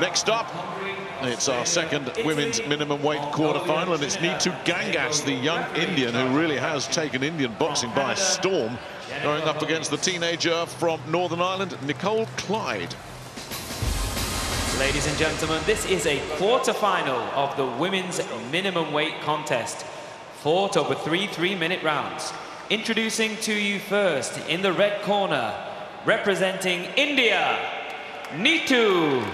Next up, it's our second women's minimum weight quarterfinal, and it's Nitu Ghanghas, the young Indian who really has taken Indian boxing by storm, going up against the teenager from Northern Ireland, Nicole Clyde. Ladies and gentlemen, this is a quarterfinal of the women's minimum weight contest, fought over three 3-minute rounds. Introducing to you first, in the red corner, representing India, Nitu!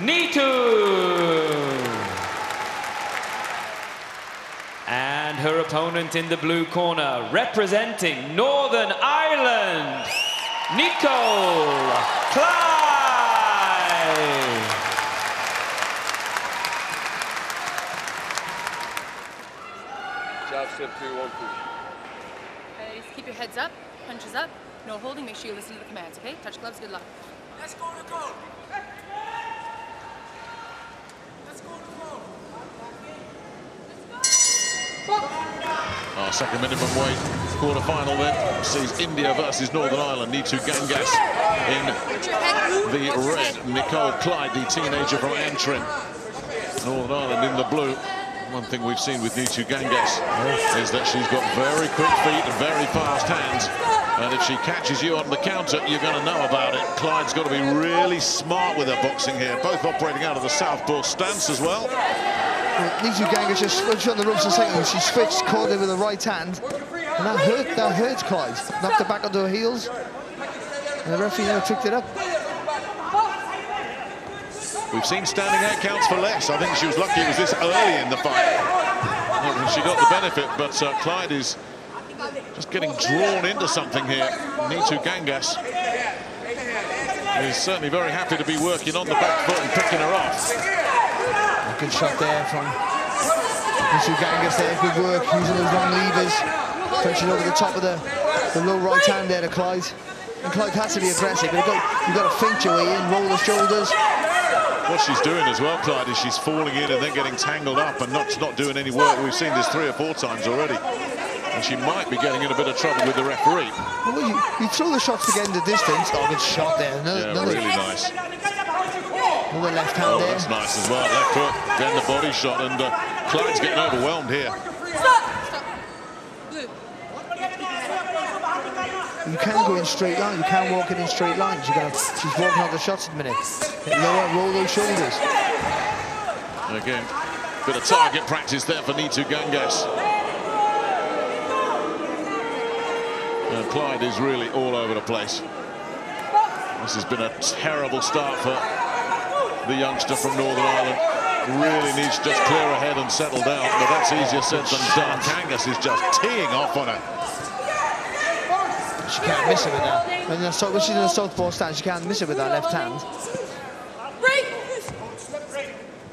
And her opponent in the blue corner, representing Northern Ireland, Nicole Clyde! Jab, step 2, 1, push. Ladies, keep your heads up, punches up, no holding, make sure you listen to the commands, okay? Touch gloves, good luck. Let's go, Nicole! Our second minimum weight quarterfinal then sees India versus Northern Ireland. Nitu Ghanghas in the red, Nicole Clyde, the teenager from Antrim, Northern Ireland in the blue. One thing we've seen with Nitu Ghanghas is that she's got very quick feet and very fast hands. And if she catches you on the counter, you're going to know about it. Clyde's got to be really smart with her boxing here, both operating out of the southpaw stance as well. Nitu Ghanghas just switched on the ropes a second. She switched, caught it with the right hand. And that hurt Clyde. Knocked her back onto her heels. And the referee never picked it up. We've seen standing out counts for less. I think she was lucky it was this early in the fight. She got the benefit, but Clyde is just getting drawn into something here. Nitu Ghanghas is certainly very happy to be working on the back foot and picking her off. Good shot there from Nitu Ghanghas there, good work, using those long levers, punching over the top of the low right hand there to Clyde. And Clyde has to be aggressive, but you've got to feint your way in, roll the shoulders. What she's doing as well, Clyde, is she's falling in and then getting tangled up and not doing any work. We've seen this 3 or 4 times already. And she might be getting in a bit of trouble with the referee. Well, you throw the shots to get in the distance. Oh, good shot there. Another really nice. Another left hand there. That's nice as well. Left hook, then the body shot, and Clyde's getting overwhelmed here. Stop. You can go in straight lines. You can walk in straight lines. She's walking out the shots in a minute. Lower, roll those shoulders. Again, bit of target practice there for Nitu Ghanghas. And Clyde is really all over the place. This has been a terrible start for the youngster from Northern Ireland. Really needs to just clear ahead and settle down, but that's easier said than done. Ghanghas is just teeing off on her. She can't miss it with that. When she's in the southpaw stance, she can't miss it with that left hand.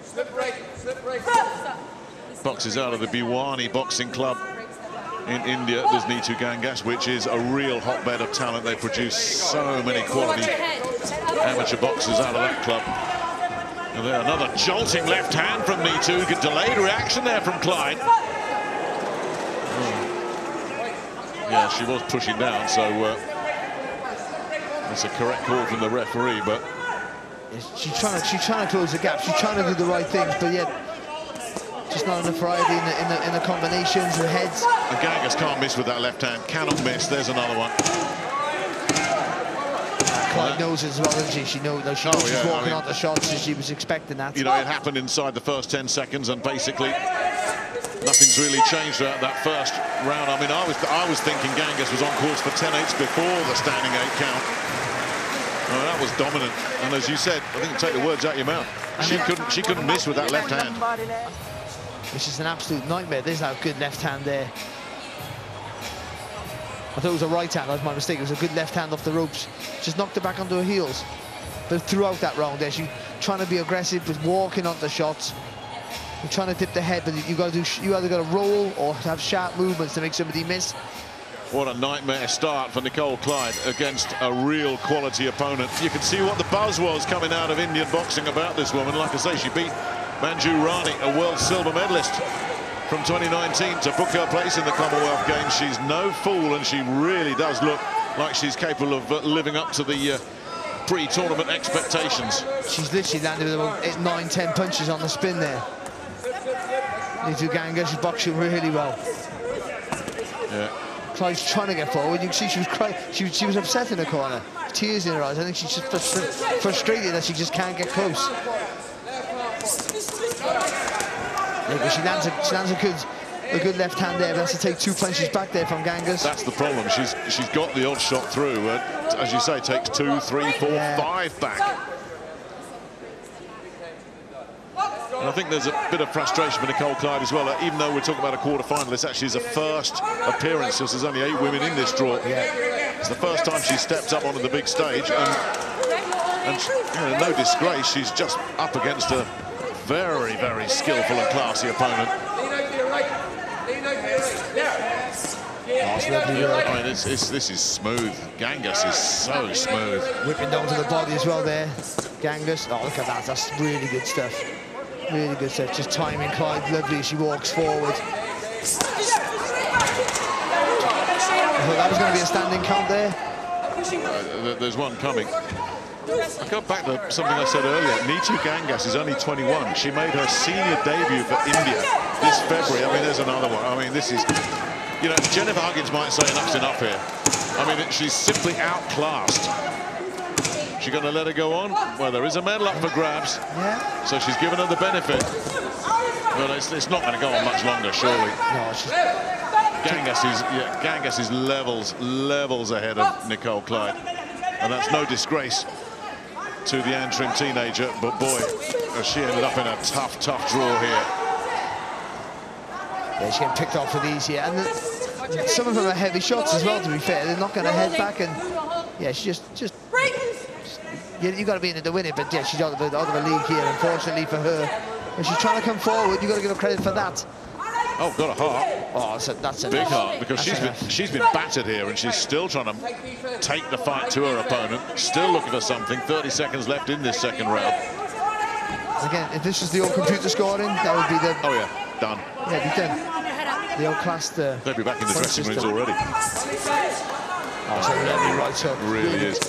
Slip break. Boxes out of the Bhiwani Boxing Club in India. There's Nitu Ghanghas, which is a real hotbed of talent. They produce so many quality amateur boxers out of that club. And there, another jolting left hand from Nitu. Good delayed reaction there from Clyde. Yeah, she was pushing down, so that's a correct call from the referee, but... She's trying to close the gap. She's trying to do the right things, but yet just not enough variety in the combinations, the heads. And Ghanghas can't miss with that left hand. Cannot miss. There's another one. Clyde knows as well, doesn't she? She knows she's walking out the shots, and she was expecting that. You know, it happened inside the first 10 seconds, and basically nothing's really changed throughout that first round. I mean, I was thinking Ghanghas was on course for 10-8s before the standing 8 count. Well, that was dominant, and as you said, I think take the words out of your mouth. She couldn't miss with that left hand. Which is an absolute nightmare. There's that good left hand there. I thought it was a right hand, that was my mistake. It was a good left hand off the ropes. Just knocked her back onto her heels. But throughout that round there, she's trying to be aggressive, but walking onto the shots. You're trying to dip the head, but you either got to roll or have sharp movements to make somebody miss. What a nightmare start for Nicole Clyde against a real quality opponent. You can see what the buzz was coming out of Indian boxing about this woman. Like I say, she beat Manju Rani, a world silver medalist from 2019, to book her place in the Commonwealth Games. She's no fool, and she really does look like she's capable of living up to the pre-tournament expectations. She's literally landed with about 9, 10 punches on the spin there. Nitu Ghanghas is boxing really well. Yeah. Clyde's trying to get forward. You can see she was crying. She was upset in the corner. Tears in her eyes. I think she's just frustrated that she just can't get close. Yeah, but she lands a good left hand there, but has to take 2 punches back there from Ghanghas. That's the problem. She's got the odd shot through. As you say, takes 2, 3, 4, yeah, 5 back. And I think there's a bit of frustration for Nicole Clyde as well. Even though we're talking about a quarter-final, this actually is a first appearance. There's only 8 women in this draw. Yeah. It's the first time she steps up onto the big stage. And you know, no disgrace, she's just up against a very, very skillful and classy opponent. I mean, this is smooth. Ghanghas is so smooth. Whipping down to the body as well there. Ghanghas. Oh, look at that. That's really good stuff. Really good stuff. Just timing Clyde lovely as she walks forward. I thought that was going to be a standing count there. There's one coming. I go back to something I said earlier. Nitu Ghanghas is only 21. She made her senior debut for India this February. I mean, there's another one. I mean, this is... You know, Jennifer Huggins might say enough's enough here. I mean, she's simply outclassed. She's going to let her go on? Well, there is a medal up for grabs. Yeah. So she's given her the benefit. Well, it's not going to go on much longer, surely. No, Ghanghas is levels ahead of Nicole Clyde. And that's no disgrace to the Antrim teenager, but boy, she ended up in a tough, tough draw here. Yeah, she's getting picked off with these here, and some of them are heavy shots as well, to be fair. They're not going to head back, and yeah, she just you've got to be in it to win it, but yeah, she's out of the league here, unfortunately for her. And she's trying to come forward. You've got to give her credit for that. Oh, got a heart. Oh, that's a big heart, because she's been battered here, and she's still trying to take the fight to her opponent. Still looking for something. 30 seconds left in this second round. Again, if this was the old computer scoring, that would be the... Oh yeah, done. Yeah, it'd be done. The old class. They'll be back in the dressing rooms already. Oh, so lovely right hook. Really is.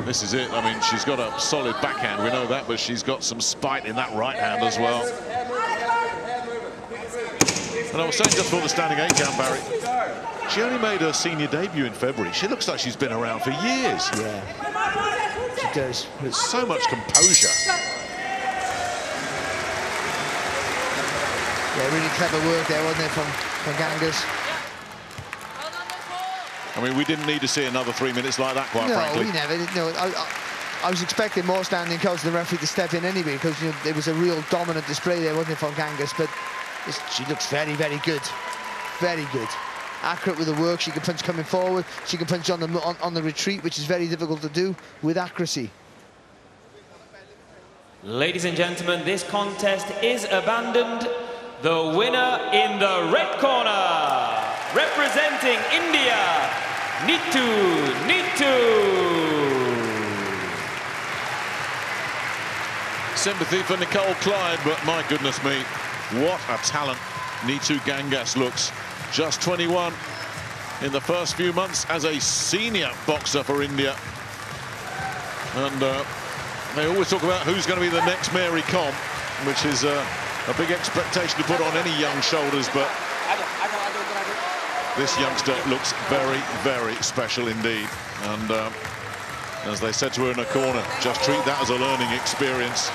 This is it. I mean, she's got a solid backhand. We know that, but she's got some spite in that right hand as well. And I was saying just before the standing 8 count, Barry, she only made her senior debut in February. She looks like she's been around for years. Yeah, she does. With so much composure. Yeah, really clever work there, wasn't it, from Ghanghas? I mean, we didn't need to see another 3 minutes like that, quite frankly. No, we never did. No, I was expecting more standing coach than the referee to step in anyway, because you know, there was a real dominant display there, wasn't it, from Ghanghas? But she looks very, very good. Very good. Accurate with the work. She can punch coming forward. She can punch on the retreat, which is very difficult to do with accuracy. Ladies and gentlemen, this contest is abandoned. The winner in the red corner, representing India, Nitu. Sympathy for Nicole Clyde, but my goodness me. What a talent Nitu Ghanghas looks. Just 21 in the first few months as a senior boxer for India. And they always talk about who's going to be the next Mary Kom, which is a big expectation to put on any young shoulders, but this youngster looks very, very special indeed. And as they said to her in a corner, just treat that as a learning experience.